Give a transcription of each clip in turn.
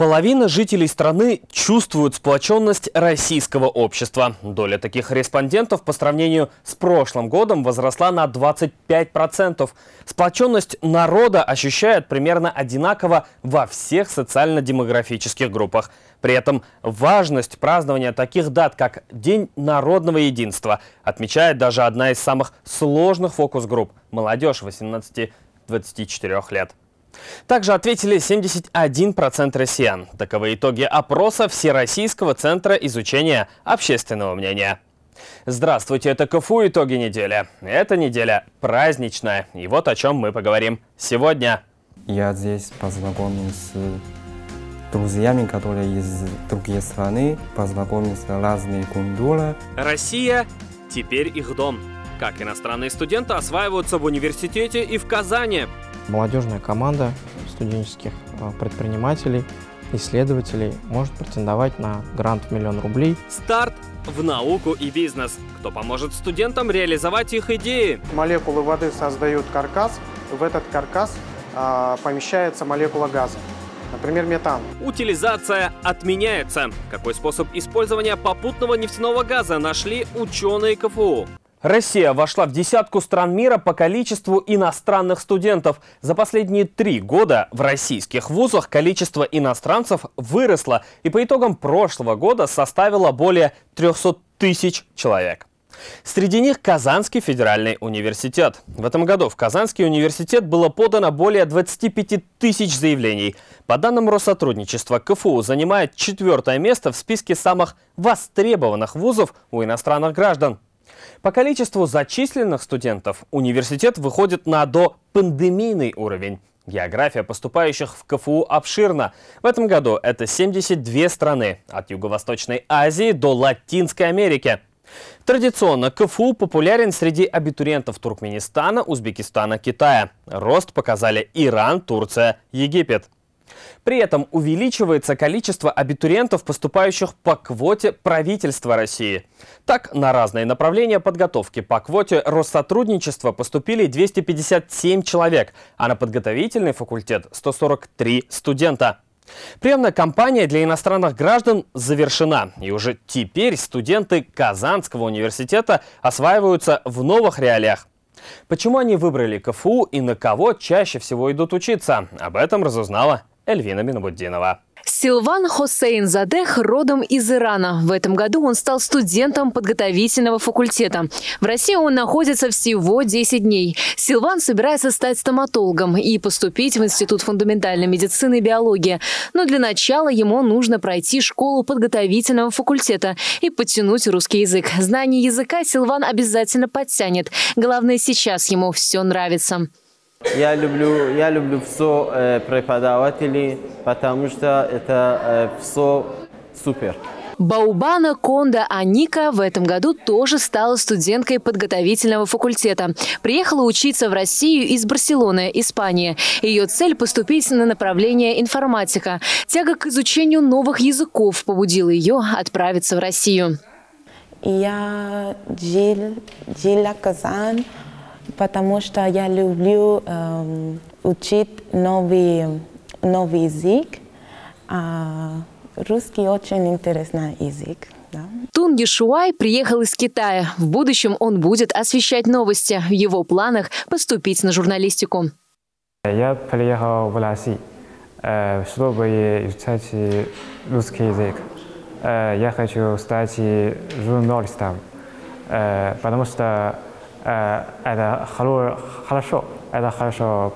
Половина жителей страны чувствуют сплоченность российского общества. Доля таких респондентов по сравнению с прошлым годом возросла на 25%. Сплоченность народа ощущают примерно одинаково во всех социально-демографических группах. При этом важность празднования таких дат, как День народного единства, отмечает даже одна из самых сложных фокус-групп – молодежь 18-24 лет. Также ответили 71% россиян. Таковы итоги опроса Всероссийского центра изучения общественного мнения. Здравствуйте, это КФУ «Итоги недели». Эта неделя праздничная, и вот о чем мы поговорим сегодня. Я здесь познакомился с друзьями, которые из другой страны, познакомился с разными культурами. Россия теперь их дом. Как иностранные студенты осваиваются в университете и в Казани. Молодежная команда студенческих предпринимателей, исследователей может претендовать на грант в 1 000 000 рублей. Старт в науку и бизнес. Кто поможет студентам реализовать их идеи? Молекулы воды создают каркас. В этот каркас помещается молекула газа, например, метан. Утилизация отменяется. Какой способ использования попутного нефтяного газа нашли ученые КФУ? Россия вошла в десятку стран мира по количеству иностранных студентов. За последние 3 года в российских вузах количество иностранцев выросло и по итогам прошлого года составило более 300 000 человек. Среди них Казанский федеральный университет. В этом году в Казанский университет было подано более 25 000 заявлений. По данным Россотрудничества, КФУ занимает 4-е место в списке самых востребованных вузов у иностранных граждан. По количеству зачисленных студентов университет выходит на допандемийный уровень. География поступающих в КФУ обширна. В этом году это 72 страны, от Юго-Восточной Азии до Латинской Америки. Традиционно КФУ популярен среди абитуриентов Туркменистана, Узбекистана, Китая. Рост показали Иран, Турция, Египет. При этом увеличивается количество абитуриентов, поступающих по квоте правительства России. Так, на разные направления подготовки по квоте Россотрудничества поступили 257 человек, а на подготовительный факультет – 143 студента. Приемная кампания для иностранных граждан завершена, и уже теперь студенты Казанского университета осваиваются в новых реалиях. Почему они выбрали КФУ и на кого чаще всего идут учиться? Об этом разузнала Эльвина Минобуддинова. Силван Хосейн Задех родом из Ирана. В этом году он стал студентом подготовительного факультета. В России он находится всего 10 дней. Силван собирается стать стоматологом и поступить в Институт фундаментальной медицины и биологии. Но для начала ему нужно пройти школу подготовительного факультета и подтянуть русский язык. Знание языка Силван обязательно подтянет. Главное, сейчас ему все нравится. Я люблю все преподавателей, потому что это все супер. Баубана Кондо Аника в этом году тоже стала студенткой подготовительного факультета. Приехала учиться в Россию из Барселоны, Испания. Ее цель – поступить на направление информатика. Тяга к изучению новых языков побудила ее отправиться в Россию. Я жила в Казани, потому что я люблю учить новый язык. Русский очень интересный язык. Да. Тунгишуай приехал из Китая. В будущем он будет освещать новости. В его планах поступить на журналистику. Я приехал в Россию, чтобы изучать русский язык. Я хочу стать журналистом, потому что это хорошо,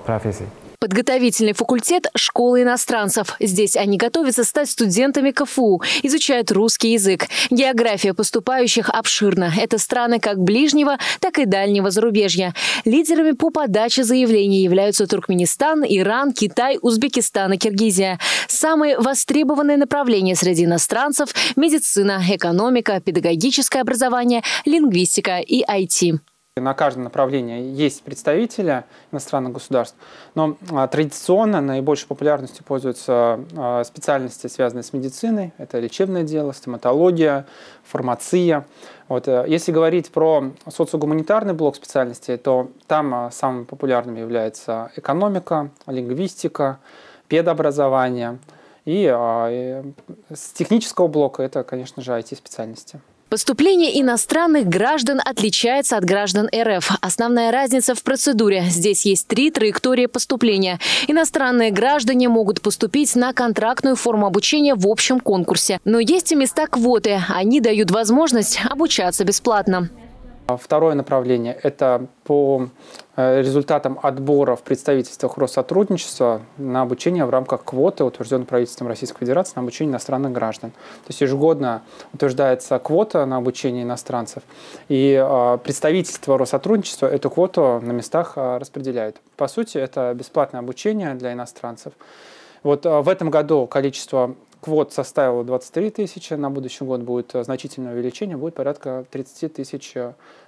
профессия. Подготовительный факультет – школы иностранцев. Здесь они готовятся стать студентами КФУ, изучают русский язык. География поступающих обширна. Это страны как ближнего, так и дальнего зарубежья. Лидерами по подаче заявлений являются Туркменистан, Иран, Китай, Узбекистан и Киргизия. Самые востребованные направления среди иностранцев – медицина, экономика, педагогическое образование, лингвистика и IT. На каждом направлении есть представители иностранных государств, но традиционно наибольшей популярностью пользуются специальности, связанные с медициной. Это лечебное дело, стоматология, фармация. Вот. Если говорить про социогуманитарный блок специальностей, то там самым популярным является экономика, лингвистика, педобразование И с технического блока это, конечно же, IT-специальности. Поступление иностранных граждан отличается от граждан РФ. Основная разница в процедуре. Здесь есть три траектории поступления. Иностранные граждане могут поступить на контрактную форму обучения в общем конкурсе. Но есть и места квоты. Они дают возможность обучаться бесплатно. Второе направление – это по результатам отбора в представительствах Россотрудничества на обучение в рамках квоты, утвержденной правительством Российской Федерации, на обучение иностранных граждан. То есть ежегодно утверждается квота на обучение иностранцев, и представительство Россотрудничества эту квоту на местах распределяет. По сути, это бесплатное обучение для иностранцев. Вот в этом году количество квот составило 23 тысячи, на будущий год будет значительное увеличение, будет порядка 30 тысяч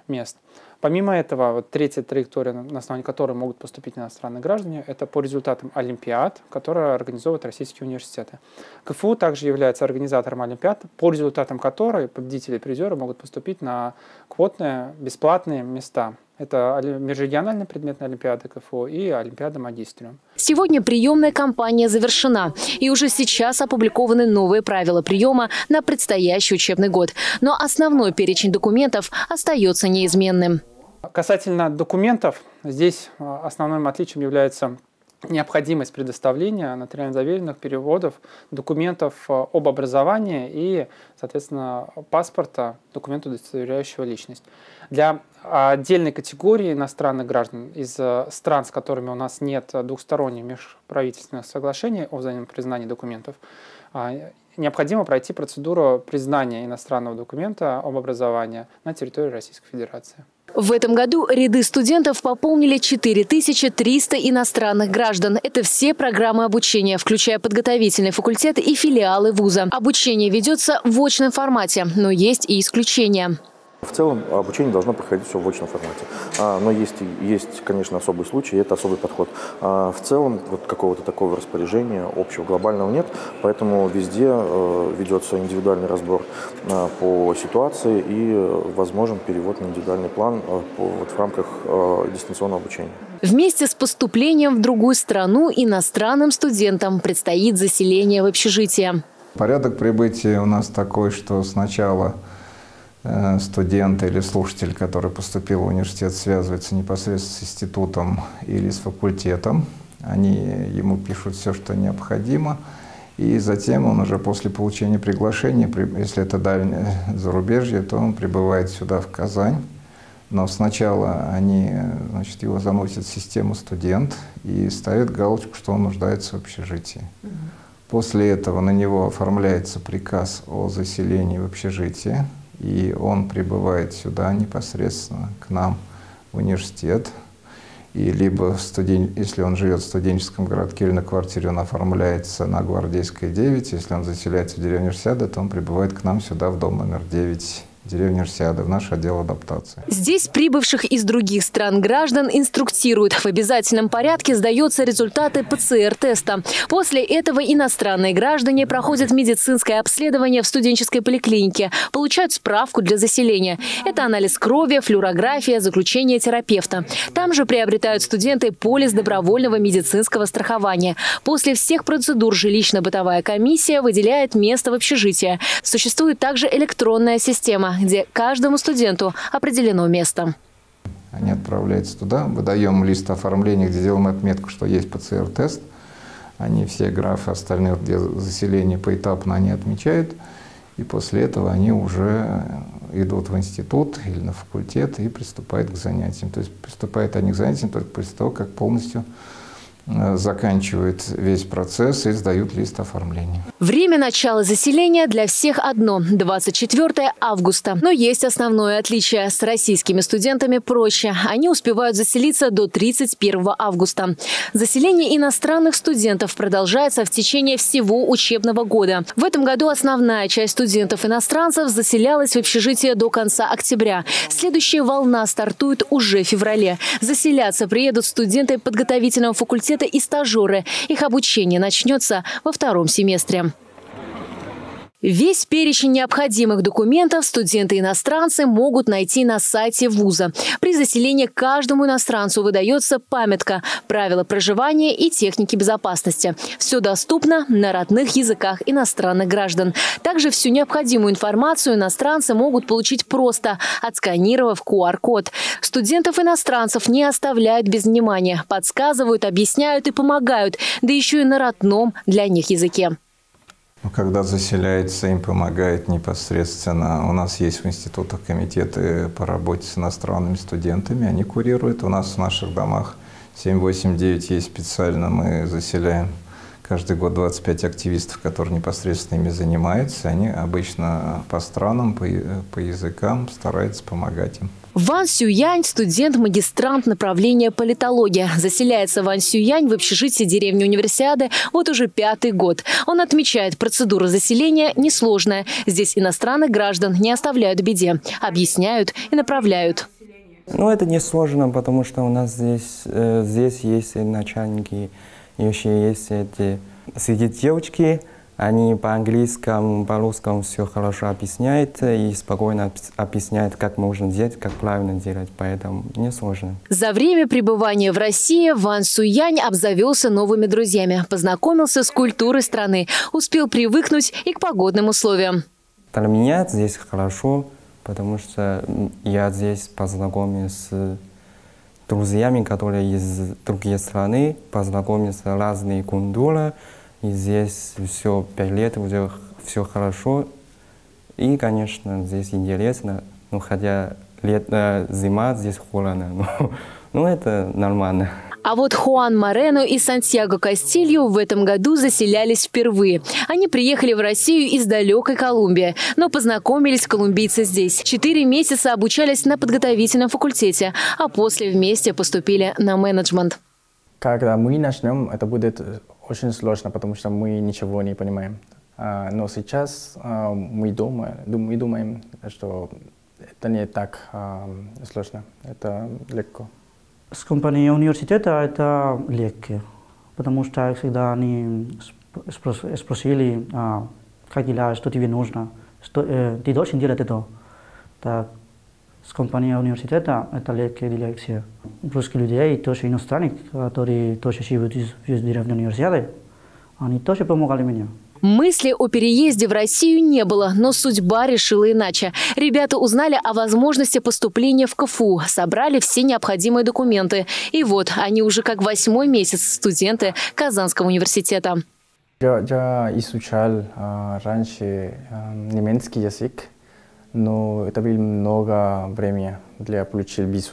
мест. Помимо этого, вот третья траектория, на основании которой могут поступить иностранные граждане, это по результатам олимпиад, которые организовывают российские университеты. КФУ также является организатором олимпиад, по результатам которой победители и призеры могут поступить на квотные бесплатные места. Это межрегиональная предметная олимпиада КФУ и олимпиада магистриум. Сегодня приемная кампания завершена. И уже сейчас опубликованы новые правила приема на предстоящий учебный год. Но основной перечень документов остается неизменным. Касательно документов, здесь основным отличием является необходимость предоставления нотариально заверенных переводов документов об образовании и, соответственно, паспорта, документа, удостоверяющего личность. Для отдельной категории иностранных граждан из стран, с которыми у нас нет двухсторонних межправительственных соглашений о взаимном признании документов, необходимо пройти процедуру признания иностранного документа об образовании на территории Российской Федерации. В этом году ряды студентов пополнили 4300 иностранных граждан. Это все программы обучения, включая подготовительный факультет и филиалы вуза. Обучение ведется в очном формате, но есть и исключения. В целом обучение должно проходить все в очном формате. Но есть, конечно, особый случай, это особый подход. В целом вот какого-то такого распоряжения общего, глобального нет, поэтому везде ведется индивидуальный разбор по ситуации и возможен перевод на индивидуальный план в рамках дистанционного обучения. Вместе с поступлением в другую страну иностранным студентам предстоит заселение в общежитие. Порядок прибытия у нас такой, что сначала студент или слушатель, который поступил в университет, связывается непосредственно с институтом или с факультетом. Они ему пишут все, что необходимо. И затем он уже после получения приглашения, если это дальнее зарубежье, то он прибывает сюда, в Казань. Но сначала они, значит, его заносят в систему студент и ставят галочку, что он нуждается в общежитии. После этого на него оформляется приказ о заселении в общежитие. И он прибывает сюда непосредственно к нам в университет. И либо, если он живет в студенческом городке или на квартире, он оформляется на Гвардейской 9. Если он заселяется в деревню Урсиада, то он прибывает к нам сюда в дом номер 9. Деревня Урсиада, в наш отдел адаптации. Здесь прибывших из других стран граждан инструктируют. В обязательном порядке сдаются результаты ПЦР-теста. После этого иностранные граждане проходят медицинское обследование в студенческой поликлинике, получают справку для заселения. Это анализ крови, флюорография, заключение терапевта. Там же приобретают студенты полис добровольного медицинского страхования. После всех процедур жилищно-бытовая комиссия выделяет место в общежитии. Существует также электронная система, где каждому студенту определено место. Они отправляются туда, выдаем лист оформления, где делаем отметку, что есть ПЦР-тест. Они все графы остальные, где заселение поэтапно, они отмечают. И после этого они уже идут в институт или на факультет и приступают к занятиям. То есть приступают они к занятиям только после того, как полностью заканчивают весь процесс и сдают лист оформления. Время начала заселения для всех одно – 24 августа. Но есть основное отличие. С российскими студентами проще. Они успевают заселиться до 31 августа. Заселение иностранных студентов продолжается в течение всего учебного года. В этом году основная часть студентов-иностранцев заселялась в общежитие до конца октября. Следующая волна стартует уже в феврале. Заселяться приедут студенты подготовительного факультета и стажеры. Их обучение начнется во втором семестре. Весь перечень необходимых документов студенты-иностранцы могут найти на сайте вуза. При заселении каждому иностранцу выдается памятка, правила проживания и техники безопасности. Все доступно на родных языках иностранных граждан. Также всю необходимую информацию иностранцы могут получить просто, отсканировав QR-код. Студентов-иностранцев не оставляют без внимания, подсказывают, объясняют и помогают, да еще и на родном для них языке. Когда заселяется, им помогает непосредственно. У нас есть в институтах комитеты по работе с иностранными студентами, они курируют. У нас в наших домах 7, 8, 9 есть специально. Мы заселяем каждый год 25 активистов, которые непосредственно ими занимаются. Они обычно по странам, по языкам стараются помогать им. Ван Сюянь – студент-магистрант направления политология. Заселяется Ван Сюянь в общежитии деревни Универсиады вот уже 5-й год. Он отмечает, процедура заселения несложная. Здесь иностранных граждан не оставляют в беде, объясняют и направляют. Ну, это несложно, потому что у нас здесь есть начальники, еще есть эти среди девочки. Они по-английскому, по-русскому все хорошо объясняют и спокойно объясняют, как можно делать, как правильно делать, поэтому не сложно. За время пребывания в России Ван Сюянь обзавелся новыми друзьями, познакомился с культурой страны, успел привыкнуть и к погодным условиям. Для меня здесь хорошо, потому что я здесь познакомился с друзьями, которые из другой страны, познакомился с разными культурами. И здесь все 5 лет, уже все хорошо. И, конечно, здесь интересно. Ну, хотя зима, здесь холодно. Но это нормально. А вот Хуан Морено и Сантьяго Кастильо в этом году заселялись впервые. Они приехали в Россию из далекой Колумбии, но познакомились колумбийцы здесь. 4 месяца обучались на подготовительном факультете, а после вместе поступили на менеджмент. Когда мы начнем, это будет очень сложно, потому что мы ничего не понимаем. Но сейчас мы думаем, что это не так сложно, это легко. С компанией университета это легко, потому что всегда они спросили, как дела, что тебе нужно, что ты должен делать это. Так, с компанией университета это легкая лекция. Русские людей, тоже иностранцы, которые тоже живут в деревне Универсиады, они тоже помогали мне. Мысли о переезде в Россию не было, но судьба решила иначе. Ребята узнали о возможности поступления в КФУ, собрали все необходимые документы. И вот они уже как 8-й месяц студенты Казанского университета. Я изучал раньше немецкий язык. Но это было много времени для получения визу.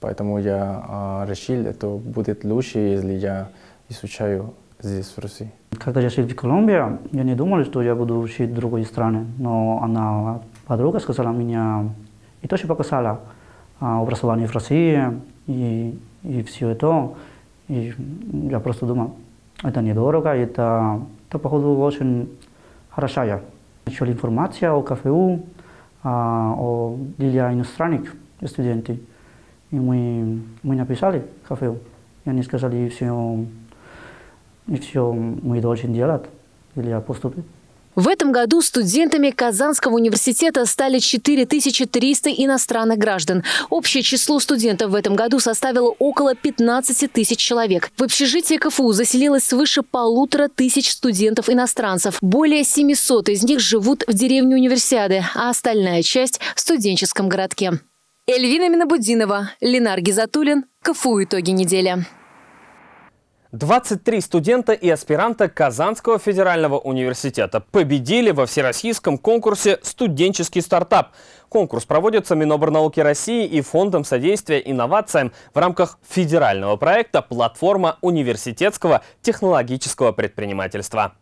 Поэтому я решил, это будет лучше, если я изучаю здесь, в России. Когда я жил в Колумбии, я не думал, что я буду учить в другой стране. Но она, подруга, сказала мне и тоже показала образование в России и все это. И я просто думал, это недорого, это походу, очень хорошая. Еще информация о КФУ, для иностранных студентов. И мы написали КФУ, и они сказали, все мы должны делать для поступить. В этом году студентами Казанского университета стали 4300 иностранных граждан. Общее число студентов в этом году составило около 15 000 человек. В общежитии КФУ заселилось свыше 1500 студентов-иностранцев. Более 700 из них живут в деревне Универсиады, а остальная часть – в студенческом городке. Эльвина Минабудинова, Линар Гизатуллин. КФУ «Итоги недели». 23 студента и аспиранта Казанского федерального университета победили во всероссийском конкурсе «Студенческий стартап». Конкурс проводится Минобрнауки России и Фондом содействия инновациям в рамках федерального проекта «Платформа университетского технологического предпринимательства».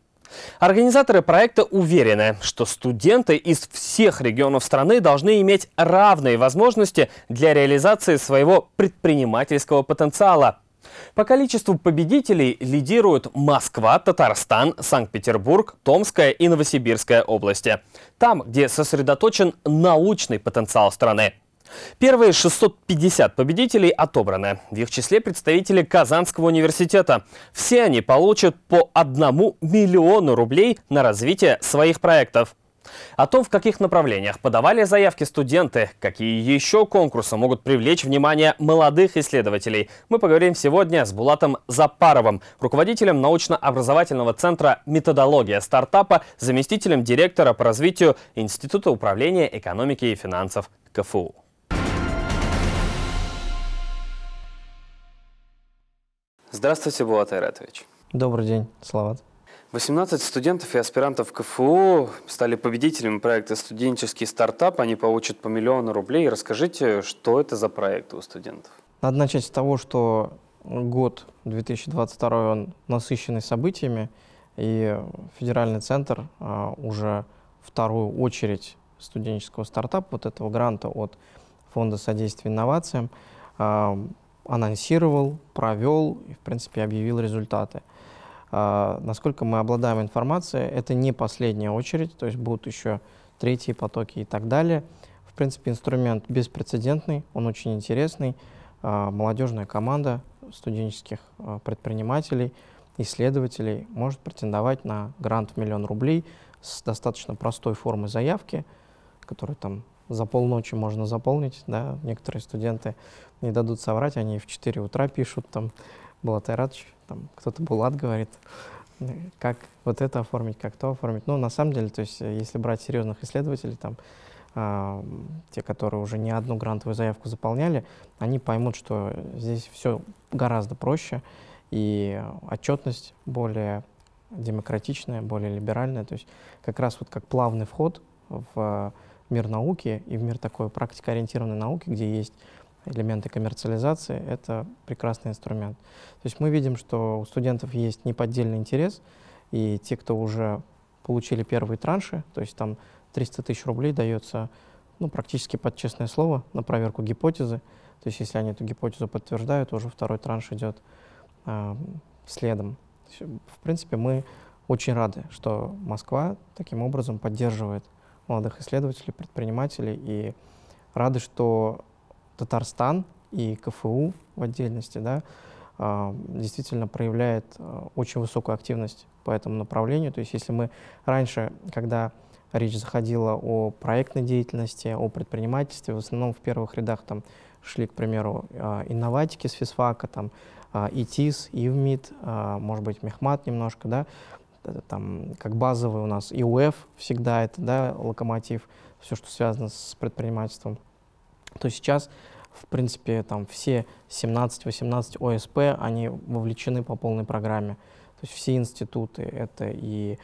Организаторы проекта уверены, что студенты из всех регионов страны должны иметь равные возможности для реализации своего предпринимательского потенциала. По количеству победителей лидируют Москва, Татарстан, Санкт-Петербург, Томская и Новосибирская области. Там, где сосредоточен научный потенциал страны. Первые 650 победителей отобраны. В их числе представители Казанского университета. Все они получат по 1 миллиону рублей на развитие своих проектов. О том, в каких направлениях подавали заявки студенты, какие еще конкурсы могут привлечь внимание молодых исследователей, мы поговорим сегодня с Булатом Запаровым, руководителем научно-образовательного центра «Методология стартапа», заместителем директора по развитию Института управления экономики и финансов КФУ. Здравствуйте, Булат Айратович. Добрый день, Слават. 18 студентов и аспирантов КФУ стали победителями проекта «Студенческий стартап». Они получат по 1 миллион рублей. Расскажите, что это за проект у студентов? Надо начать с того, что год 2022 он насыщенный событиями, и федеральный центр уже вторую очередь студенческого стартапа, вот этого гранта от Фонда содействия инновациям, анонсировал, провел и, в принципе, объявил результаты. Насколько мы обладаем информацией, это не последняя очередь, то есть будут еще третьи потоки и так далее. В принципе, инструмент беспрецедентный, он очень интересный. Молодежная команда студенческих предпринимателей, исследователей может претендовать на грант в 1 миллион рублей с достаточно простой формой заявки, которую там за полночи можно заполнить. Да? Некоторые студенты не дадут соврать, они в 4 утра пишут там: «Булат Айратович», кто-то Булат говорит, как вот это оформить, как то оформить. Но на самом деле, то есть, если брать серьезных исследователей, там, те, которые уже не одну грантовую заявку заполняли, они поймут, что здесь все гораздо проще, и отчетность более демократичная, более либеральная. То есть как раз вот как плавный вход в мир науки и в мир такой практикоориентированной науки, где есть элементы коммерциализации, это прекрасный инструмент. То есть мы видим, что у студентов есть неподдельный интерес, и те, кто уже получили первые транши, то есть там 300 тысяч рублей дается, ну, практически под честное слово, на проверку гипотезы. То есть если они эту гипотезу подтверждают, уже второй транш идет следом. В принципе, мы очень рады, что Москва таким образом поддерживает молодых исследователей, предпринимателей, и рады, что Татарстан и КФУ в отдельности, да, действительно проявляет очень высокую активность по этому направлению. То есть если мы раньше, когда речь заходила о проектной деятельности, о предпринимательстве, в основном в первых рядах там шли, к примеру, инноватики с физфака, там, ИТИС, ИВМИД, может быть, Мехмат немножко, да, там, как базовый у нас ИУФ всегда это, да, локомотив, все, что связано с предпринимательством. То сейчас, в принципе, там все 17-18 ОСП, они вовлечены по полной программе. То есть все институты, это и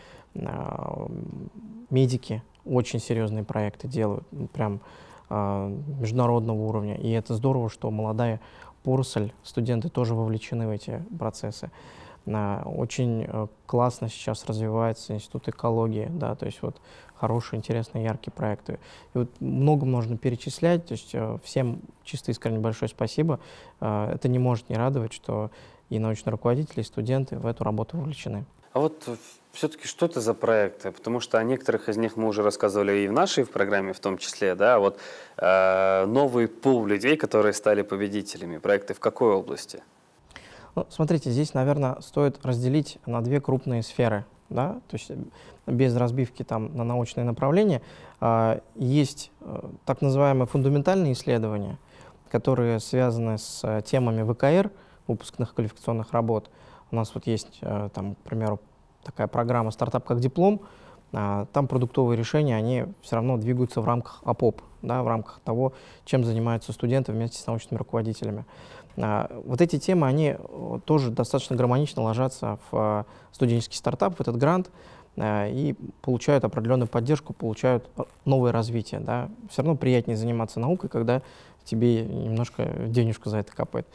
медики очень серьезные проекты делают, прям международного уровня. И это здорово, что молодая поросль, студенты тоже вовлечены в эти процессы. Очень классно сейчас развивается институт экологии, да, то есть вот хорошие, интересные, яркие проекты. И вот много можно перечислять, то есть всем чисто искренне большое спасибо. Это не может не радовать, что и научные руководители, и студенты в эту работу вовлечены. А вот все-таки что это за проекты? Потому что о некоторых из них мы уже рассказывали и в нашей программе в том числе, да, вот новый пул людей, которые стали победителями. Проекты в какой области? Ну, смотрите, здесь, наверное, стоит разделить на две крупные сферы, да? То есть без разбивки там на научные направления. Есть так называемые фундаментальные исследования, которые связаны с темами ВКР, выпускных квалификационных работ. У нас вот есть, там, к примеру, такая программа «Стартап как диплом». Там продуктовые решения, они все равно двигаются в рамках АПОП, да, в рамках того, чем занимаются студенты вместе с научными руководителями. Вот эти темы, они тоже достаточно гармонично ложатся в студенческий стартап, в этот грант, и получают определенную поддержку, получают новое развитие. Да. Все равно приятнее заниматься наукой, когда тебе немножко денежку за это капает.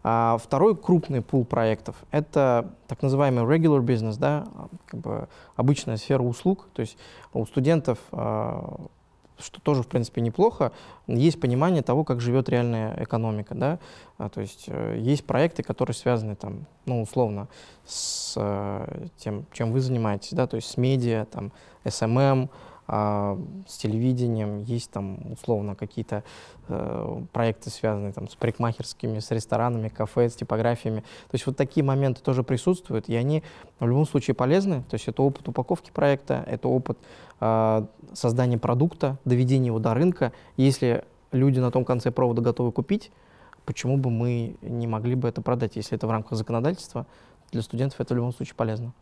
Второй крупный пул проектов — это так называемый regular business, да, как бы обычная сфера услуг. То есть у студентов, что тоже, в принципе, неплохо, есть понимание того, как живет реальная экономика, да? То есть есть проекты, которые связаны, там, ну, условно, с тем, чем вы занимаетесь, да? То есть с медиа, там, СММ, с телевидением, есть там условно какие-то проекты, связанные там с парикмахерскими, с ресторанами, кафе, с типографиями. То есть вот такие моменты тоже присутствуют, и они в любом случае полезны. То есть это опыт упаковки проекта, это опыт создания продукта, доведения его до рынка. Если люди на том конце провода готовы купить, почему бы мы не могли бы это продать? Если это в рамках законодательства, для студентов это в любом случае полезно.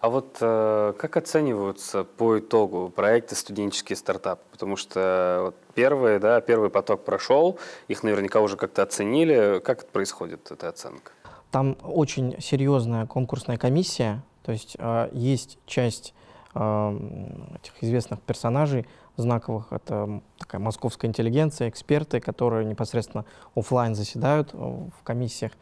А вот как оцениваются по итогу проекты студенческие стартапы? Потому что вот первый поток прошел, их наверняка уже как-то оценили. Как происходит эта оценка? Там очень серьезная конкурсная комиссия, то есть есть часть этих известных персонажей знаковых, это такая московская интеллигенция, эксперты, которые непосредственно офлайн заседают в комиссиях.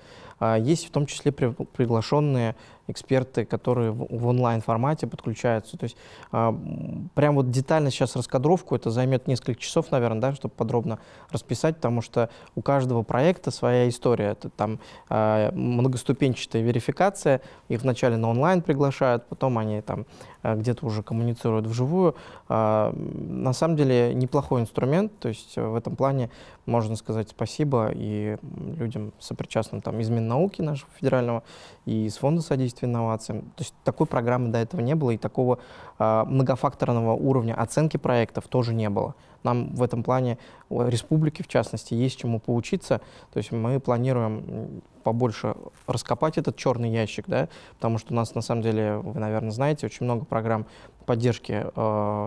Есть в том числе приглашенные эксперты, которые в онлайн-формате подключаются. То есть прям вот детально сейчас раскадровку, это займет несколько часов, наверное, да, чтобы подробно расписать, потому что у каждого проекта своя история. Это там многоступенчатая верификация, их вначале на онлайн приглашают, потом они там где-то уже коммуницируют вживую. На самом деле неплохой инструмент, то есть в этом плане можно сказать спасибо и людям, сопричастным там, из Миннауки нашего федерального и из Фонда содействия инновациям. То есть такой программы до этого не было, и такого многофакторного уровня оценки проектов тоже не было. Нам в этом плане, республике в частности, есть чему поучиться. То есть мы планируем побольше раскопать этот черный ящик, да, потому что у нас, на самом деле, вы, наверное, знаете, очень много программ поддержки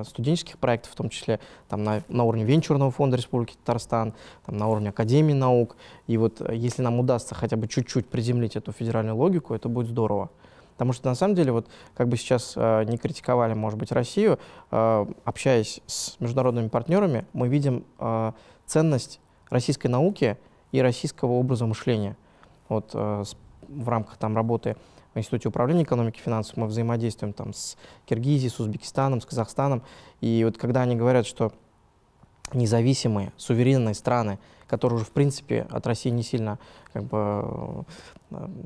студенческих проектов, в том числе там, на уровне Венчурного фонда Республики Татарстан, там, на уровне Академии наук. И вот если нам удастся хотя бы чуть-чуть приземлить эту федеральную логику, это будет здорово. Потому что, на самом деле, вот как бы сейчас не критиковали, может быть, Россию, общаясь с международными партнерами, мы видим ценность российской науки и российского образа мышления. Вот в рамках там, работы в Институте управления экономикой и финансов мы взаимодействуем там, с Киргизией, с Узбекистаном, с Казахстаном. И вот когда они говорят, что независимые, суверенные страны, которые уже, в принципе, от России не сильно как бы,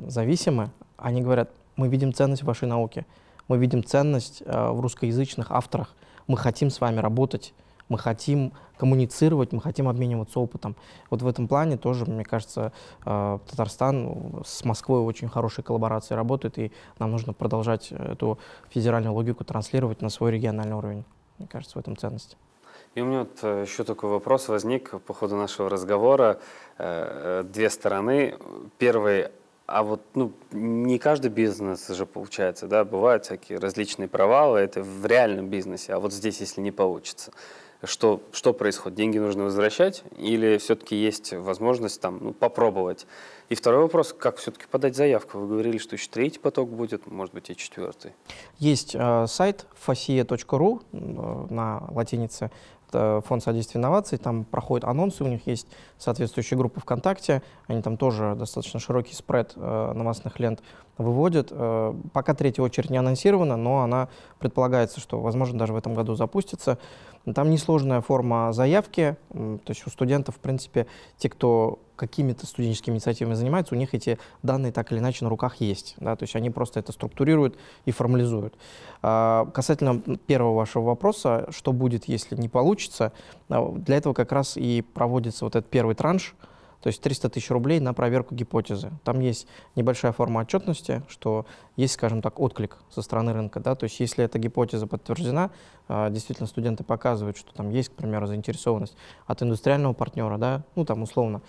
зависимы, они говорят: мы видим ценность в вашей науке, мы видим ценность в русскоязычных авторах, мы хотим с вами работать, мы хотим коммуницировать, мы хотим обмениваться опытом. Вот в этом плане тоже, мне кажется, Татарстан с Москвой очень хорошей коллаборацией работает, и нам нужно продолжать эту федеральную логику транслировать на свой региональный уровень. Мне кажется, в этом ценность. И у меня вот еще такой вопрос возник по ходу нашего разговора. Две стороны. Первый. А вот ну, не каждый бизнес же получается, да, бывают всякие различные провалы, это в реальном бизнесе, а вот здесь, если не получится, что происходит? Деньги нужно возвращать или все-таки есть возможность там, ну, попробовать? И второй вопрос, как все-таки подать заявку? Вы говорили, что еще третий поток будет, может быть, и четвертый. Есть сайт fasie.ru на латинице. Фонд содействия инноваций, там проходят анонсы, у них есть соответствующая группа ВКонтакте, они там тоже достаточно широкий спред новостных лент выводят. Пока третья очередь не анонсирована, но она предполагается, что, возможно, даже в этом году запустится. Там несложная форма заявки, то есть у студентов, в принципе, те, кто какими-то студенческими инициативами занимаются, у них эти данные так или иначе на руках есть. Да? То есть они просто это структурируют и формализуют. Касательно первого вашего вопроса, что будет, если не получится, для этого как раз и проводится вот этот первый транш, то есть 300 тысяч рублей на проверку гипотезы. Там есть небольшая форма отчетности, что есть, скажем так, отклик со стороны рынка. Да? То есть если эта гипотеза подтверждена, действительно студенты показывают, что там есть, к примеру, заинтересованность от индустриального партнера, да? Ну там условно,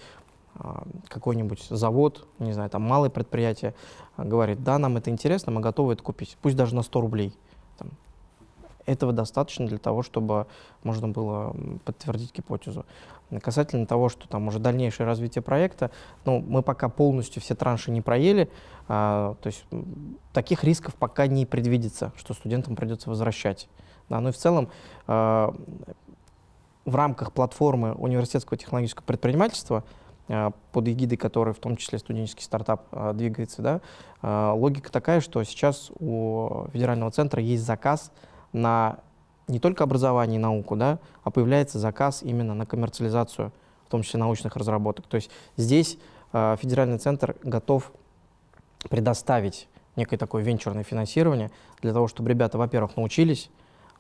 какой-нибудь завод, не знаю, там малое предприятие говорит: да, нам это интересно, мы готовы это купить, пусть даже на 100 рублей. Там. Этого достаточно для того, чтобы можно было подтвердить гипотезу. Касательно того, что там уже дальнейшее развитие проекта, ну, мы пока полностью все транши не проели, то есть таких рисков пока не предвидится, что студентам придется возвращать. Да, ну и в целом в рамках платформы университетского технологического предпринимательства, под эгидой которой в том числе студенческий стартап двигается, да, логика такая, что сейчас у федерального центра есть заказ на не только образование и науку, да, а появляется заказ именно на коммерциализацию, в том числе научных разработок. То есть здесь федеральный центр готов предоставить некое такое венчурное финансирование для того, чтобы ребята, во-первых, научились,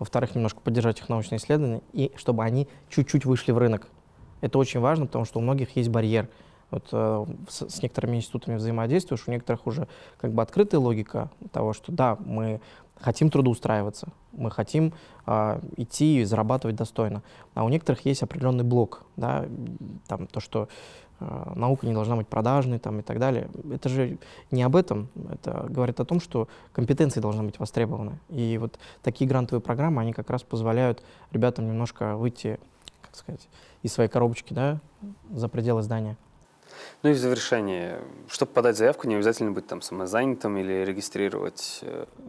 во-вторых, немножко поддержать их научные исследования, и чтобы они чуть-чуть вышли в рынок. Это очень важно, потому что у многих есть барьер. Вот, с некоторыми институтами взаимодействуешь, у некоторых уже как бы открытая логика того, что да, мы хотим трудоустраиваться, мы хотим идти и зарабатывать достойно. А у некоторых есть определенный блок, да, там, то, что наука не должна быть продажной там, и так далее. Это же не об этом, это говорит о том, что компетенции должны быть востребованы. И вот такие грантовые программы, они как раз позволяют ребятам немножко выйти, как сказать, из своей коробочки, да, за пределы здания. Ну и в завершение, чтобы подать заявку, не обязательно быть там самозанятым или регистрировать...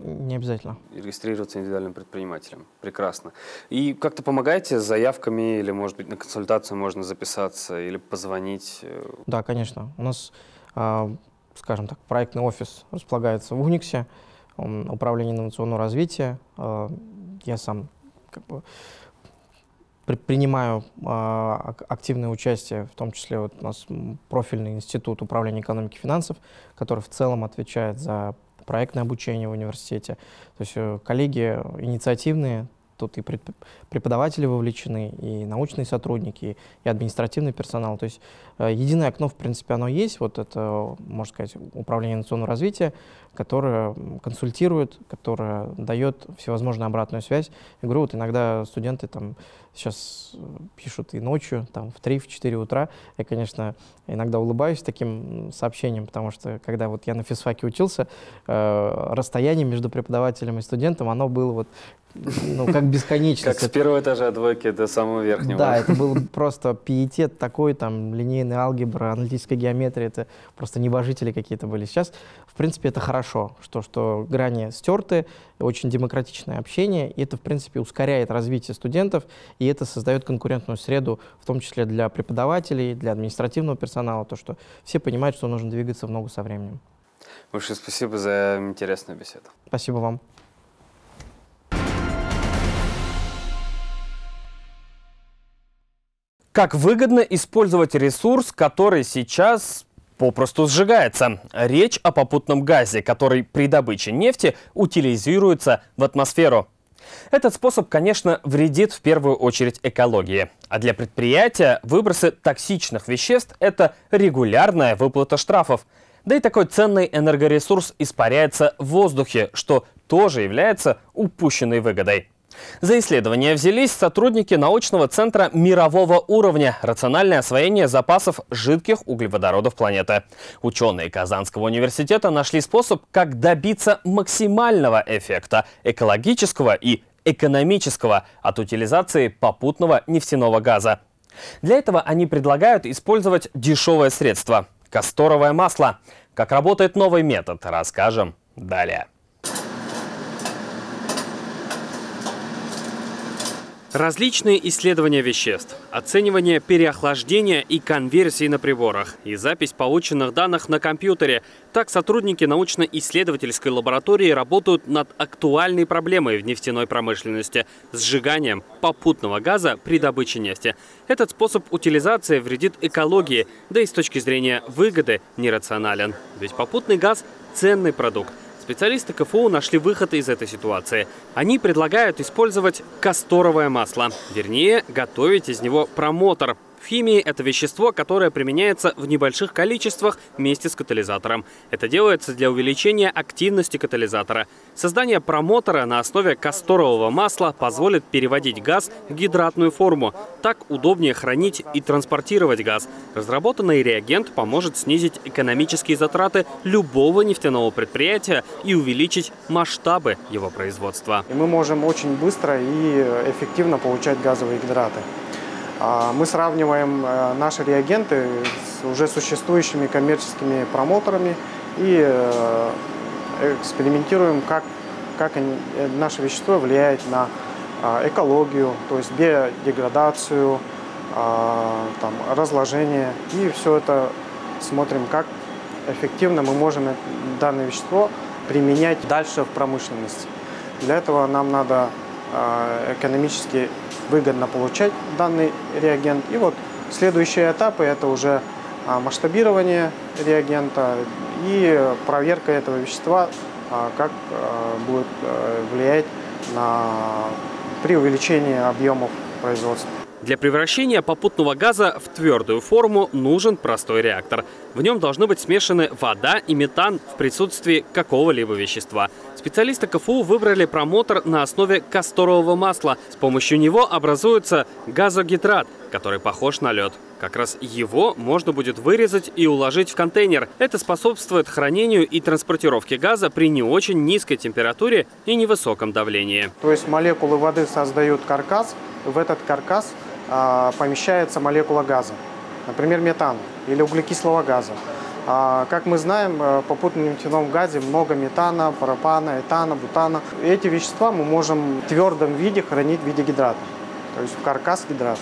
Не обязательно. Регистрироваться индивидуальным предпринимателем. Прекрасно. И как-то помогаете с заявками или, может быть, на консультацию можно записаться или позвонить? Да, конечно. У нас, скажем так, проектный офис располагается в Униксе, управление инновационного развития. Я сам как бы... принимаю активное участие, в том числе вот у нас профильный институт управления экономикой и финансов, который в целом отвечает за проектное обучение в университете. То есть коллеги инициативные, тут и преподаватели вовлечены, и научные сотрудники, и административный персонал. То есть единое окно, в принципе, оно есть. Вот это, можно сказать, управление инновационного развития, которое консультирует, которое дает всевозможную обратную связь. Я говорю, вот иногда студенты там сейчас пишут и ночью, там в 3-4 утра. Я, конечно, иногда улыбаюсь таким сообщениям, потому что, когда вот я на физфаке учился, расстояние между преподавателем и студентом, оно было вот, ну, как бесконечность. Как с первого этажа двойки до самого верхнего. Да, это был просто пиетет такой, там, линейная алгебра, аналитическая геометрия, это просто небожители какие-то были. Сейчас, в принципе, это хорошо, что грани стерты, очень демократичное общение, и это, в принципе, ускоряет развитие студентов, и это создает конкурентную среду, в том числе для преподавателей, для административного персонала, то, что все понимают, что нужно двигаться в ногу со временем. Большое спасибо за интересную беседу. Спасибо вам. Как выгодно использовать ресурс, который сейчас попросту сжигается. Речь о попутном газе, который при добыче нефти утилизируется в атмосферу. Этот способ, конечно, вредит в первую очередь экологии. А для предприятия выбросы токсичных веществ – это регулярная выплата штрафов. Да и такой ценный энергоресурс испаряется в воздухе, что тоже является упущенной выгодой. За исследования взялись сотрудники научного центра мирового уровня «Рациональное освоение запасов жидких углеводородов планеты». Ученые Казанского университета нашли способ, как добиться максимального эффекта экологического и экономического от утилизации попутного нефтяного газа. Для этого они предлагают использовать дешевое средство – касторовое масло. Как работает новый метод, расскажем далее. Различные исследования веществ, оценивание переохлаждения и конверсии на приборах и запись полученных данных на компьютере. Так сотрудники научно-исследовательской лаборатории работают над актуальной проблемой в нефтяной промышленности – сжиганием попутного газа при добыче нефти. Этот способ утилизации вредит экологии, да и с точки зрения выгоды нерационален. Ведь попутный газ – ценный продукт. Специалисты КФУ нашли выход из этой ситуации. Они предлагают использовать касторовое масло. Вернее, готовить из него промотор. В химии это вещество, которое применяется в небольших количествах вместе с катализатором. Это делается для увеличения активности катализатора. Создание промотора на основе касторового масла позволит переводить газ в гидратную форму. Так удобнее хранить и транспортировать газ. Разработанный реагент поможет снизить экономические затраты любого нефтяного предприятия и увеличить масштабы его производства. И мы можем очень быстро и эффективно получать газовые гидраты. Мы сравниваем наши реагенты с уже существующими коммерческими промоторами и экспериментируем, как наше вещество влияет на экологию, то есть биодеградацию, там, разложение. И все это смотрим, как эффективно мы можем данное вещество применять дальше в промышленности. Для этого нам надо экономически выгодно получать данный реагент. И вот следующие этапы – это уже масштабирование реагента и проверка этого вещества, как будет влиять на при увеличении объемов производства. Для превращения попутного газа в твердую форму нужен простой реактор. В нем должны быть смешаны вода и метан в присутствии какого-либо вещества. Специалисты КФУ выбрали промотор на основе касторового масла. С помощью него образуется газогидрат, который похож на лед. Как раз его можно будет вырезать и уложить в контейнер. Это способствует хранению и транспортировке газа при не очень низкой температуре и невысоком давлении. То есть молекулы воды создают каркас, в этот каркас помещается молекула газа, например, метан или углекислого газа. Как мы знаем, в попутном нефтяном газе много метана, пропана, этана, бутана. Эти вещества мы можем в твердом виде хранить в виде гидрата, то есть в каркас гидрата.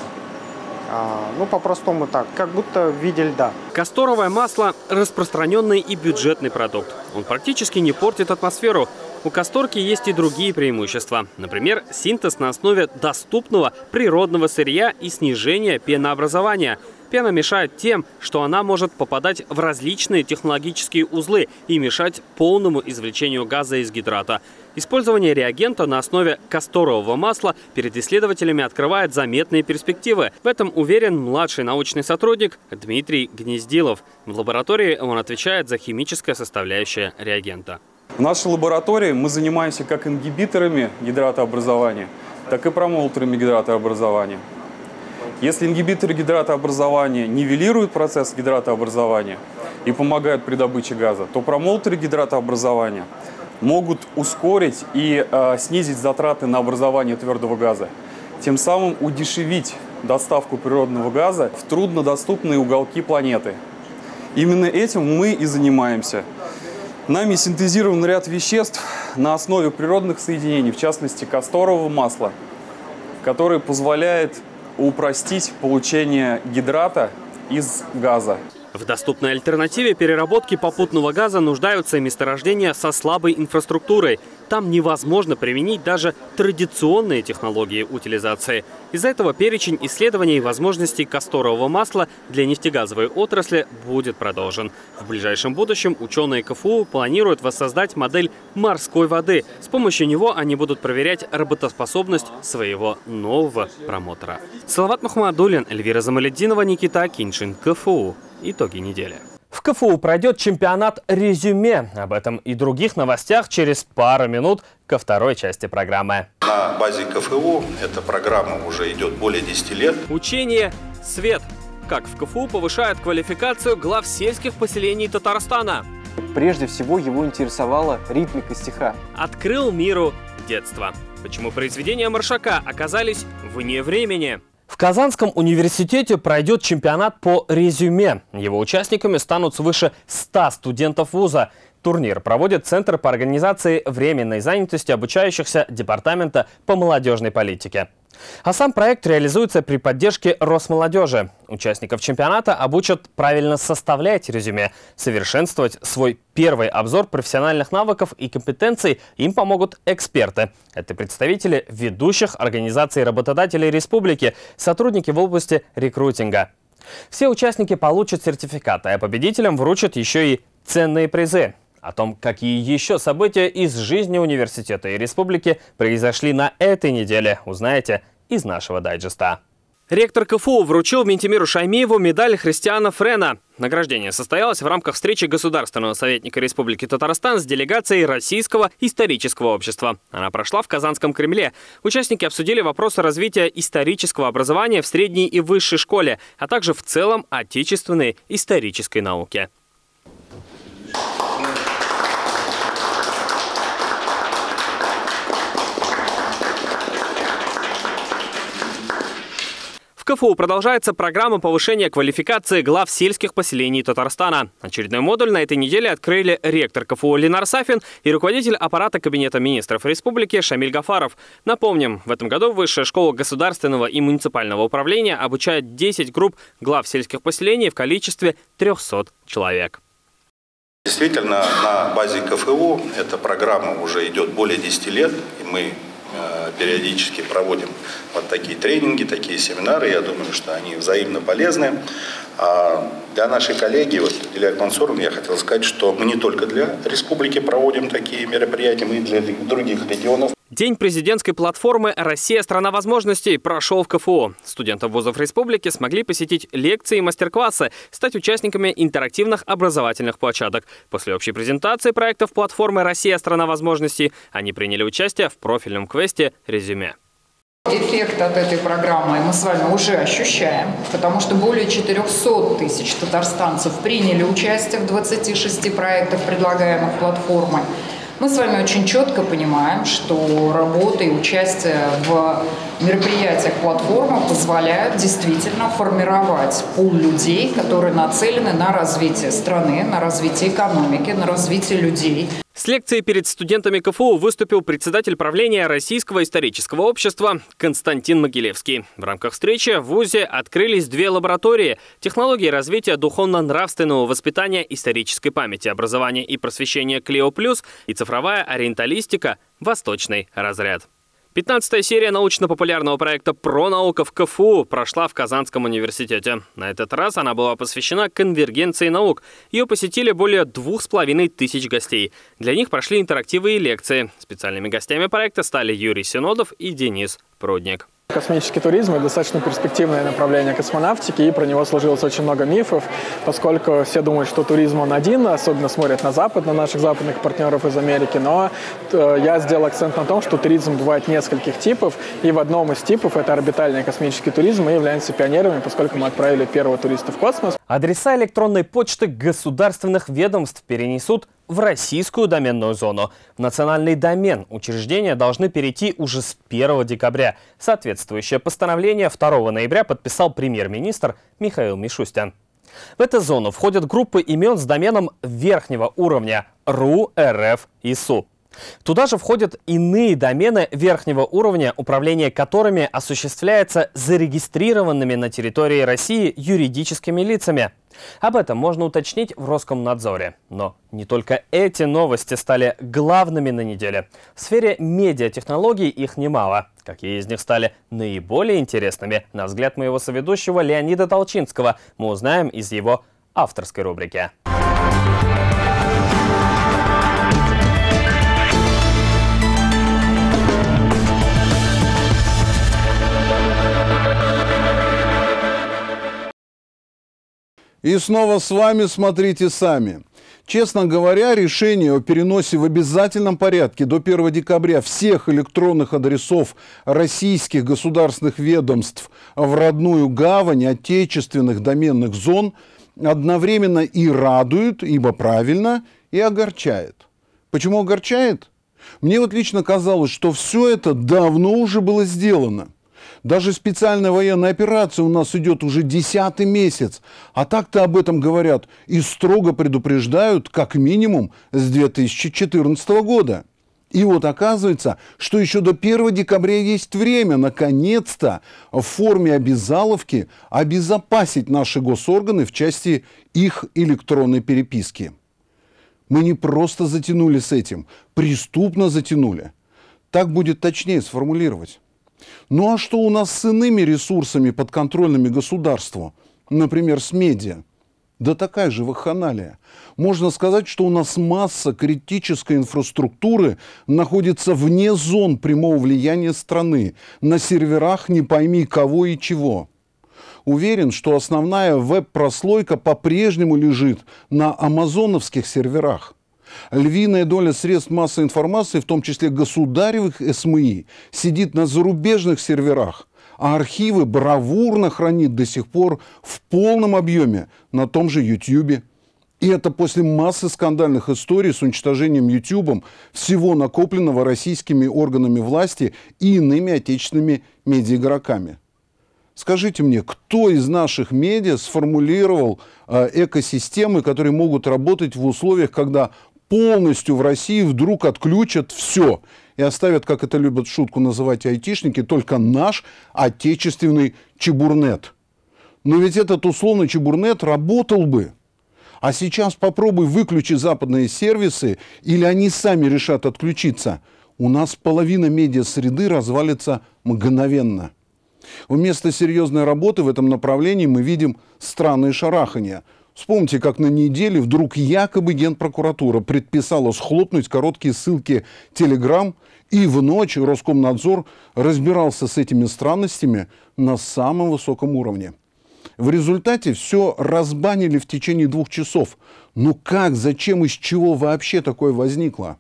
Ну, по-простому так, как будто в виде льда. Касторовое масло – распространенный и бюджетный продукт. Он практически не портит атмосферу. У касторки есть и другие преимущества. Например, синтез на основе доступного природного сырья и снижение пенообразования. Пена мешает тем, что она может попадать в различные технологические узлы и мешать полному извлечению газа из гидрата. Использование реагента на основе касторового масла перед исследователями открывает заметные перспективы. В этом уверен младший научный сотрудник Дмитрий Гнездилов. В лаборатории он отвечает за химическое составляющее реагента. В нашей лаборатории мы занимаемся как ингибиторами гидратообразования, так и промоутерами гидратообразования. Если ингибиторы гидратообразования нивелируют процесс гидратообразования и помогают при добыче газа, то промоутеры гидратообразования могут ускорить и снизить затраты на образование твердого газа, тем самым удешевить доставку природного газа в труднодоступные уголки планеты. Именно этим мы и занимаемся. Нами синтезирован ряд веществ на основе природных соединений, в частности касторового масла, которое позволяет упростить получение гидрата из газа. В доступной альтернативе переработки попутного газа нуждаются и месторождения со слабой инфраструктурой. Там невозможно применить даже традиционные технологии утилизации. Из-за этого перечень исследований и возможностей касторового масла для нефтегазовой отрасли будет продолжен. В ближайшем будущем ученые КФУ планируют воссоздать модель морской воды. С помощью него они будут проверять работоспособность своего нового промотора. Салават Мухамадуллин, Эльвира Замалетдинова, Никита Киншин, КФУ. Итоги недели. В КФУ пройдет чемпионат резюме. Об этом и других новостях через пару минут ко второй части программы. На базе КФУ эта программа уже идет более 10 лет. Учение «Свет». Как в КФУ повышают квалификацию глав сельских поселений Татарстана. Прежде всего его интересовала ритмика стиха. Открыл миру детство. Почему произведения Маршака оказались вне времени? В Казанском университете пройдет чемпионат по резюме. Его участниками станут свыше 100 студентов вуза. Турнир проводит Центр по организации временной занятости обучающихся Департамента по молодежной политике. А сам проект реализуется при поддержке Росмолодежи. Участников чемпионата обучат правильно составлять резюме, совершенствовать свой первый обзор профессиональных навыков и компетенций им помогут эксперты. Это представители ведущих организаций работодателей республики, сотрудники в области рекрутинга. Все участники получат сертификаты, а победителям вручат еще и ценные призы. О том, какие еще события из жизни университета и республики произошли на этой неделе, узнаете из нашего дайджеста. Ректор КФУ вручил Минтимиру Шаймиеву медаль «Христиана Френа». Награждение состоялось в рамках встречи государственного советника Республики Татарстан с делегацией Российского исторического общества. Она прошла в Казанском Кремле. Участники обсудили вопросы развития исторического образования в средней и высшей школе, а также в целом отечественной исторической науке. В КФУ продолжается программа повышения квалификации глав сельских поселений Татарстана. Очередной модуль на этой неделе открыли ректор КФУ Линар Сафин и руководитель аппарата Кабинета министров республики Шамиль Гафаров. Напомним, в этом году Высшая школа государственного и муниципального управления обучает 10 групп глав сельских поселений в количестве 300 человек. Действительно, на базе КФУ эта программа уже идет более 10 лет, и мы периодически проводим вот такие тренинги, такие семинары. Я думаю, что они взаимно полезны. А для нашей коллеги, вот, Илья Мансуровна, я хотел сказать, что мы не только для республики проводим такие мероприятия, мы и для других регионов. День президентской платформы «Россия – страна возможностей» прошел в КФУ. Студенты вузов республики смогли посетить лекции и мастер-классы, стать участниками интерактивных образовательных площадок. После общей презентации проектов платформы «Россия – страна возможностей» они приняли участие в профильном квесте «Резюме». Эффект от этой программы мы с вами уже ощущаем, потому что более 400 тысяч татарстанцев приняли участие в 26 проектах, предлагаемых платформой. Мы с вами очень четко понимаем, что работа и участие в мероприятиях платформы позволяют действительно формировать пул людей, которые нацелены на развитие страны, на развитие экономики, на развитие людей. С лекцией перед студентами КФУ выступил председатель правления Российского исторического общества Константин Могилевский. В рамках встречи в ВУЗе открылись две лаборатории – технологии развития духовно-нравственного воспитания исторической памяти, образования и просвещения «Клео Плюс» и цифровая ориенталистика «Восточный разряд». 15-я серия научно-популярного проекта «Про наука в КФУ» прошла в Казанском университете. На этот раз она была посвящена конвергенции наук. Ее посетили более 2500 гостей. Для них прошли интерактивы и лекции. Специальными гостями проекта стали Юрий Синодов и Денис Прудник. Космический туризм – это достаточно перспективное направление космонавтики, и про него сложилось очень много мифов, поскольку все думают, что туризм он один, особенно смотрят на Запад, на наших западных партнеров из Америки, но я сделал акцент на том, что туризм бывает нескольких типов, и в одном из типов – это орбитальный космический туризм, мы являемся пионерами, поскольку мы отправили первого туриста в космос. Адреса электронной почты государственных ведомств перенесут в российскую доменную зону. В национальный домен учреждения должны перейти уже с 1 декабря. Соответствующее постановление 2 ноября подписал премьер-министр Михаил Мишустин. В эту зону входят группы имен с доменом верхнего уровня .ру, .рф и .су. Туда же входят иные домены верхнего уровня, управление которыми осуществляется зарегистрированными на территории России юридическими лицами. Об этом можно уточнить в Роскомнадзоре. Но не только эти новости стали главными на неделе. В сфере медиатехнологий их немало. Какие из них стали наиболее интересными, на взгляд моего соведущего Леонида Толчинского, мы узнаем из его авторской рубрики. И снова с вами «Смотрите сами». Честно говоря, решение о переносе в обязательном порядке до 1 декабря всех электронных адресов российских государственных ведомств в родную гавань отечественных доменных зон одновременно и радует, ибо правильно, и огорчает. Почему огорчает? Мне вот лично казалось, что все это давно уже было сделано. Даже специальная военная операция у нас идет уже 10-й месяц. А так-то об этом говорят и строго предупреждают, как минимум, с 2014 года. И вот оказывается, что еще до 1 декабря есть время, наконец-то, в форме обязаловки обезопасить наши госорганы в части их электронной переписки. Мы не просто затянули с этим, преступно затянули. Так будет точнее сформулировать. Ну а что у нас с иными ресурсами, подконтрольными государству? Например, с медиа. Да такая же вакханалия. Можно сказать, что у нас масса критической инфраструктуры находится вне зон прямого влияния страны, на серверах не пойми кого и чего. Уверен, что основная веб-прослойка по-прежнему лежит на амазоновских серверах. Львиная доля средств массовой информации, в том числе государевых СМИ, сидит на зарубежных серверах, а архивы бравурно хранит до сих пор в полном объеме на том же YouTube. И это после массы скандальных историй с уничтожением YouTube всего накопленного российскими органами власти и иными отечественными медиа-игроками. Скажите мне, кто из наших медиа сформулировал экосистемы, которые могут работать в условиях, когда полностью в России вдруг отключат все и оставят, как это любят шутку называть айтишники, только наш отечественный чебурнет. Но ведь этот условный чебурнет работал бы. А сейчас попробуй выключи западные сервисы, или они сами решат отключиться. У нас половина медиасреды развалится мгновенно. Вместо серьезной работы в этом направлении мы видим странные шарахания. Вспомните, как на неделе вдруг якобы Генпрокуратура предписала схлопнуть короткие ссылки Telegram, и в ночь Роскомнадзор разбирался с этими странностями на самом высоком уровне. В результате все разбанили в течение 2 часов. Ну как, зачем, из чего вообще такое возникло?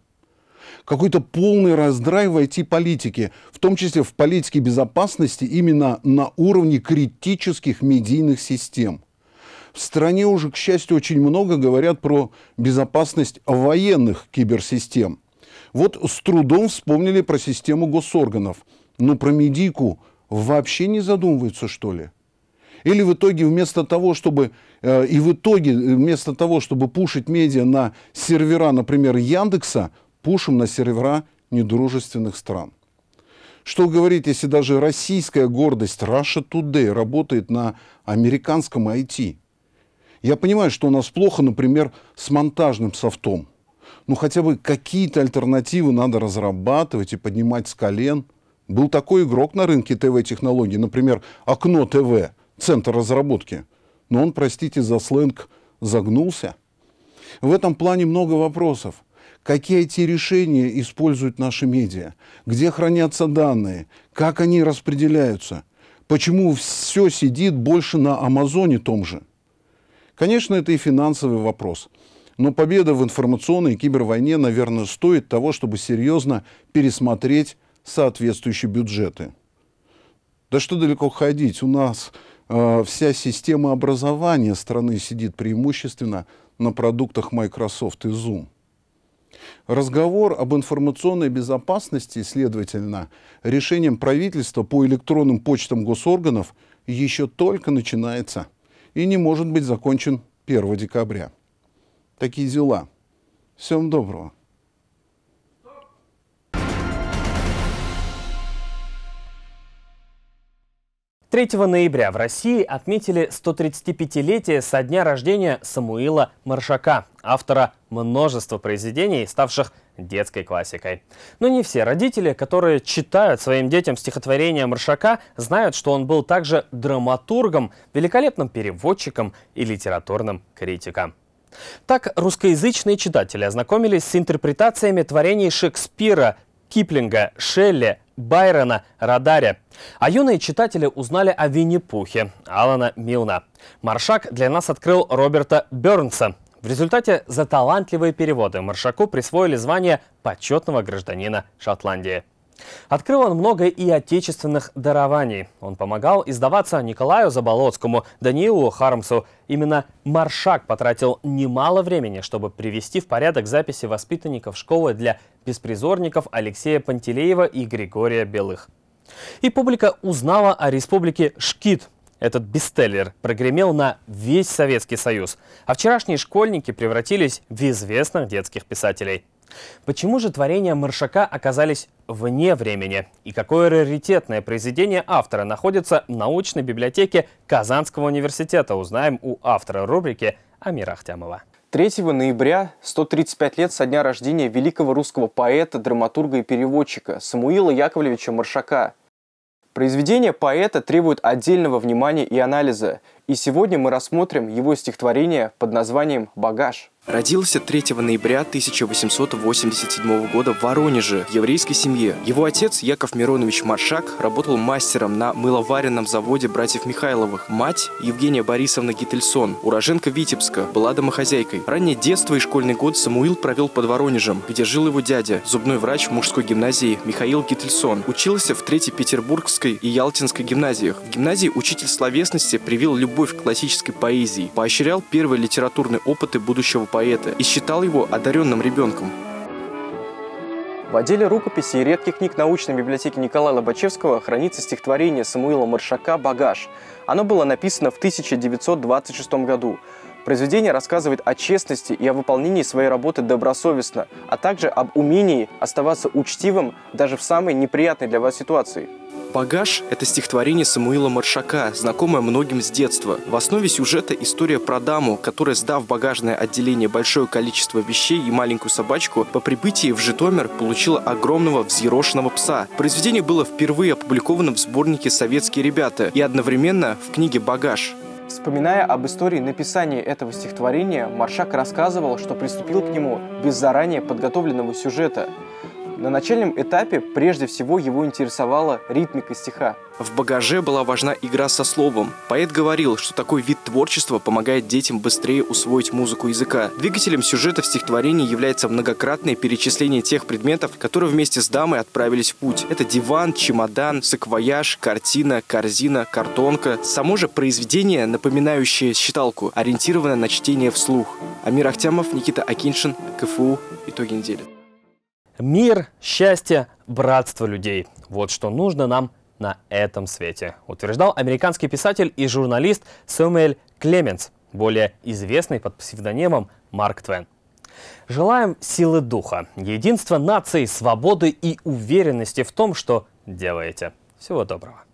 Какой-то полный раздрай в IT-политике, в том числе в политике безопасности именно на уровне критических медийных систем. В стране уже, к счастью, очень много говорят про безопасность военных киберсистем. Вот с трудом вспомнили про систему госорганов, но про медийку вообще не задумываются, что ли? Или в итоге вместо того, чтобы пушить медиа на сервера, например, Яндекса, пушим на сервера недружественных стран. Что говорить, если даже российская гордость Russia Today работает на американском IT? Я понимаю, что у нас плохо, например, с монтажным софтом. Ну хотя бы какие-то альтернативы надо разрабатывать и поднимать с колен. Был такой игрок на рынке ТВ-технологий, например, Окно ТВ. Центр разработки, но он, простите за сленг, загнулся. В этом плане много вопросов. Какие IT-решения используют наши медиа? Где хранятся данные? Как они распределяются? Почему все сидит больше на Амазоне том же? Конечно, это и финансовый вопрос. Но победа в информационной кибервойне, наверное, стоит того, чтобы серьезно пересмотреть соответствующие бюджеты. Да что далеко ходить, у нас... Вся система образования страны сидит преимущественно на продуктах Microsoft и Zoom. Разговор об информационной безопасности, следовательно, решением правительства по электронным почтам госорганов еще только начинается и не может быть закончен 1 декабря. Такие дела. Всем доброго. Третьего ноября в России отметили 135-летие со дня рождения Самуила Маршака, автора множества произведений, ставших детской классикой. Но не все родители, которые читают своим детям стихотворения Маршака, знают, что он был также драматургом, великолепным переводчиком и литературным критиком. Так русскоязычные читатели ознакомились с интерпретациями творений Шекспира, Киплинга, Шелли, Байрона, Радаря. А юные читатели узнали о Винни-Пухе Алана Милна. Маршак для нас открыл Роберта Бёрнса. В результате за талантливые переводы Маршаку присвоили звание почетного гражданина Шотландии. Открыл он много и отечественных дарований. Он помогал издаваться Николаю Заболоцкому, Даниилу Хармсу. Именно Маршак потратил немало времени, чтобы привести в порядок записи воспитанников школы для беспризорников Алексея Пантелеева и Григория Белых. И публика узнала о республике Шкид. Этот бестселлер прогремел на весь Советский Союз, а вчерашние школьники превратились в известных детских писателей. Почему же творения Маршака оказались вне времени? И какое раритетное произведение автора находится в научной библиотеке Казанского университета? Узнаем у автора рубрики Амира Ахтямова. 3 ноября 135 лет со дня рождения великого русского поэта, драматурга и переводчика Самуила Яковлевича Маршака. Произведения поэта требуют отдельного внимания и анализа. И сегодня мы рассмотрим его стихотворение под названием «Багаж». Родился 3 ноября 1887 года в Воронеже, в еврейской семье. Его отец, Яков Миронович Маршак, работал мастером на мыловаренном заводе братьев Михайловых. Мать, Евгения Борисовна Гительсон, уроженка Витебска, была домохозяйкой. Раннее детство и школьный год Самуил провел под Воронежем, где жил его дядя, зубной врач мужской гимназии Михаил Гительсон. Учился в Третьей Петербургской и Ялтинской гимназиях. В гимназии учитель словесности привил любовь к классической поэзии, поощрял первые литературные опыты будущего поэта и считал его одаренным ребенком. В отделе рукописи и редких книг научной библиотеки Николая Лобачевского хранится стихотворение Самуила Маршака «Багаж». Оно было написано в 1926 году. Произведение рассказывает о честности и о выполнении своей работы добросовестно, а также об умении оставаться учтивым даже в самой неприятной для вас ситуации. «Багаж» — это стихотворение Самуила Маршака, знакомое многим с детства. В основе сюжета история про даму, которая, сдав в багажное отделение большое количество вещей и маленькую собачку, по прибытии в Житомир получила огромного взъерошенного пса. Произведение было впервые опубликовано в сборнике «Советские ребята» и одновременно в книге «Багаж». Вспоминая об истории написания этого стихотворения, Маршак рассказывал, что приступил к нему без заранее подготовленного сюжета. На начальном этапе прежде всего его интересовала ритмика стиха. В багаже была важна игра со словом. Поэт говорил, что такой вид творчества помогает детям быстрее усвоить музыку языка. Двигателем сюжета в стихотворении является многократное перечисление тех предметов, которые вместе с дамой отправились в путь. Это диван, чемодан, саквояж, картина, корзина, картонка. Само же произведение, напоминающее считалку, ориентировано на чтение вслух. Амир Ахтямов, Никита Акиншин, КФУ. Итоги недели. Мир, счастье, братство людей – вот что нужно нам на этом свете, утверждал американский писатель и журналист Сэмюэль Клеменс, более известный под псевдонимом Марк Твен. Желаем силы духа, единства нации, свободы и уверенности в том, что делаете. Всего доброго.